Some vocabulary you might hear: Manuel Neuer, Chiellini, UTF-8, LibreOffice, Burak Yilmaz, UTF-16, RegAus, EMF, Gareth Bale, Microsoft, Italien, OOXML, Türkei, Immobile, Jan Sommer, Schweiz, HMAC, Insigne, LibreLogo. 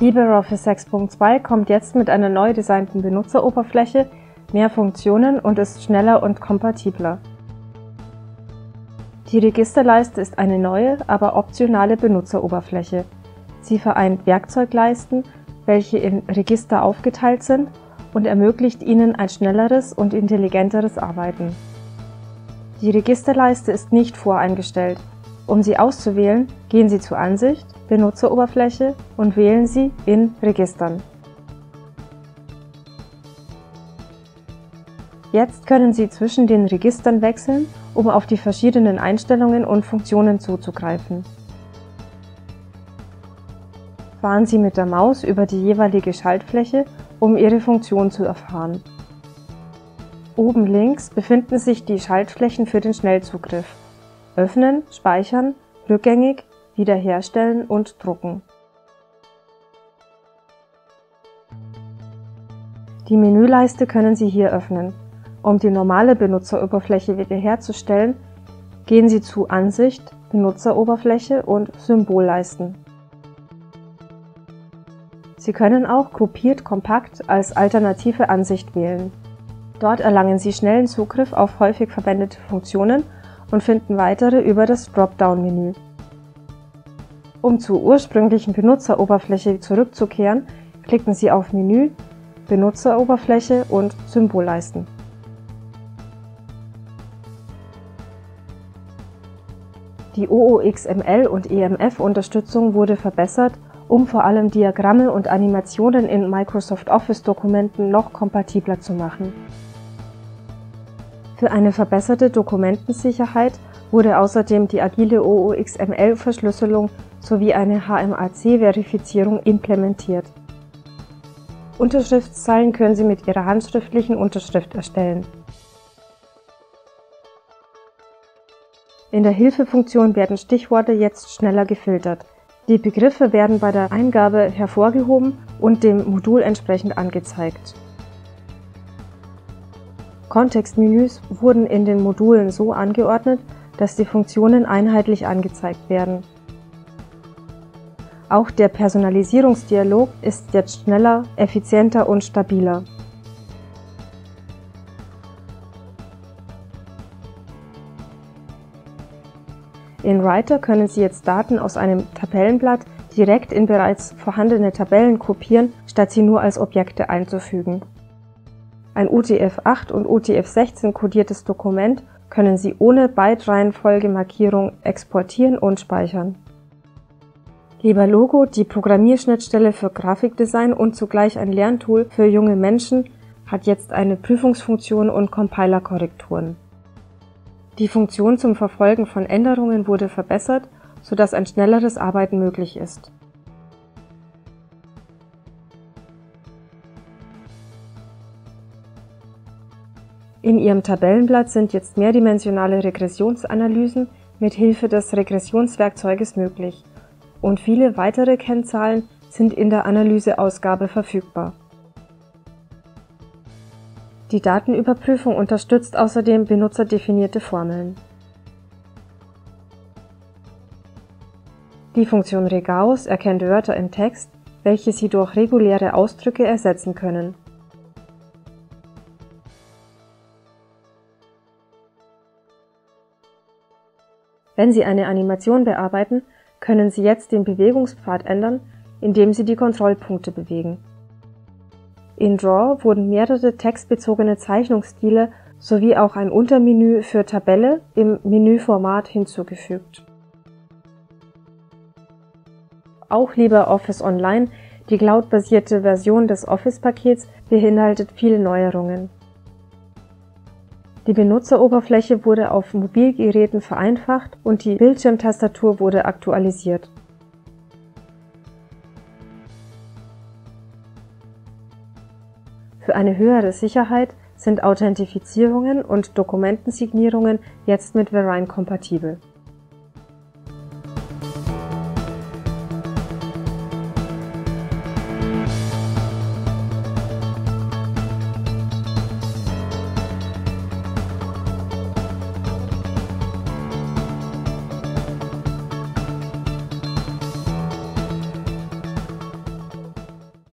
LibreOffice 6.2 kommt jetzt mit einer neu designten Benutzeroberfläche, mehr Funktionen und ist schneller und kompatibler. Die Registerleiste ist eine neue, aber optionale Benutzeroberfläche. Sie vereint Werkzeugleisten, welche in Register aufgeteilt sind, und ermöglicht Ihnen ein schnelleres und intelligenteres Arbeiten. Die Registerleiste ist nicht voreingestellt. Um sie auszuwählen, gehen Sie zu Ansicht, Benutzeroberfläche und wählen Sie in Registern. Jetzt können Sie zwischen den Registern wechseln, um auf die verschiedenen Einstellungen und Funktionen zuzugreifen. Fahren Sie mit der Maus über die jeweilige Schaltfläche, um Ihre Funktion zu erfahren. Oben links befinden sich die Schaltflächen für den Schnellzugriff: Öffnen, Speichern, Rückgängig, Wiederherstellen und Drucken. Die Menüleiste können Sie hier öffnen. Um die normale Benutzeroberfläche wiederherzustellen, gehen Sie zu Ansicht, Benutzeroberfläche und Symbolleisten. Sie können auch Gruppiert kompakt als alternative Ansicht wählen. Dort erlangen Sie schnellen Zugriff auf häufig verwendete Funktionen und finden weitere über das Dropdown-Menü. Um zur ursprünglichen Benutzeroberfläche zurückzukehren, klicken Sie auf Menü, Benutzeroberfläche und Symbolleisten. Die OOXML- und EMF-Unterstützung wurde verbessert, um vor allem Diagramme und Animationen in Microsoft Office-Dokumenten noch kompatibler zu machen. Für eine verbesserte Dokumentensicherheit wurde außerdem die agile OOXML-Verschlüsselung sowie eine HMAC-Verifizierung implementiert. Unterschriftszeilen können Sie mit Ihrer handschriftlichen Unterschrift erstellen. In der Hilfefunktion werden Stichworte jetzt schneller gefiltert. Die Begriffe werden bei der Eingabe hervorgehoben und dem Modul entsprechend angezeigt. Kontextmenüs wurden in den Modulen so angeordnet, dass die Funktionen einheitlich angezeigt werden. Auch der Personalisierungsdialog ist jetzt schneller, effizienter und stabiler. In Writer können Sie jetzt Daten aus einem Tabellenblatt direkt in bereits vorhandene Tabellen kopieren, statt sie nur als Objekte einzufügen. Ein UTF-8 und UTF-16 kodiertes Dokument können Sie ohne Byte-Reihenfolge-Markierung exportieren und speichern. LibreLogo, die Programmierschnittstelle für Grafikdesign und zugleich ein Lerntool für junge Menschen, hat jetzt eine Prüfungsfunktion und Compilerkorrekturen. Die Funktion zum Verfolgen von Änderungen wurde verbessert, sodass ein schnelleres Arbeiten möglich ist. In Ihrem Tabellenblatt sind jetzt mehrdimensionale Regressionsanalysen mit Hilfe des Regressionswerkzeuges möglich und viele weitere Kennzahlen sind in der Analyseausgabe verfügbar. Die Datenüberprüfung unterstützt außerdem benutzerdefinierte Formeln. Die Funktion RegAus erkennt Wörter im Text, welche Sie durch reguläre Ausdrücke ersetzen können. Wenn Sie eine Animation bearbeiten, können Sie jetzt den Bewegungspfad ändern, indem Sie die Kontrollpunkte bewegen. In Draw wurden mehrere textbezogene Zeichnungsstile sowie auch ein Untermenü für Tabelle im Menüformat hinzugefügt. Auch LibreOffice Online, die cloudbasierte Version des Office-Pakets, beinhaltet viele Neuerungen. Die Benutzeroberfläche wurde auf Mobilgeräten vereinfacht und die Bildschirmtastatur wurde aktualisiert. Für eine höhere Sicherheit sind Authentifizierungen und Dokumentensignierungen jetzt mit Verine kompatibel.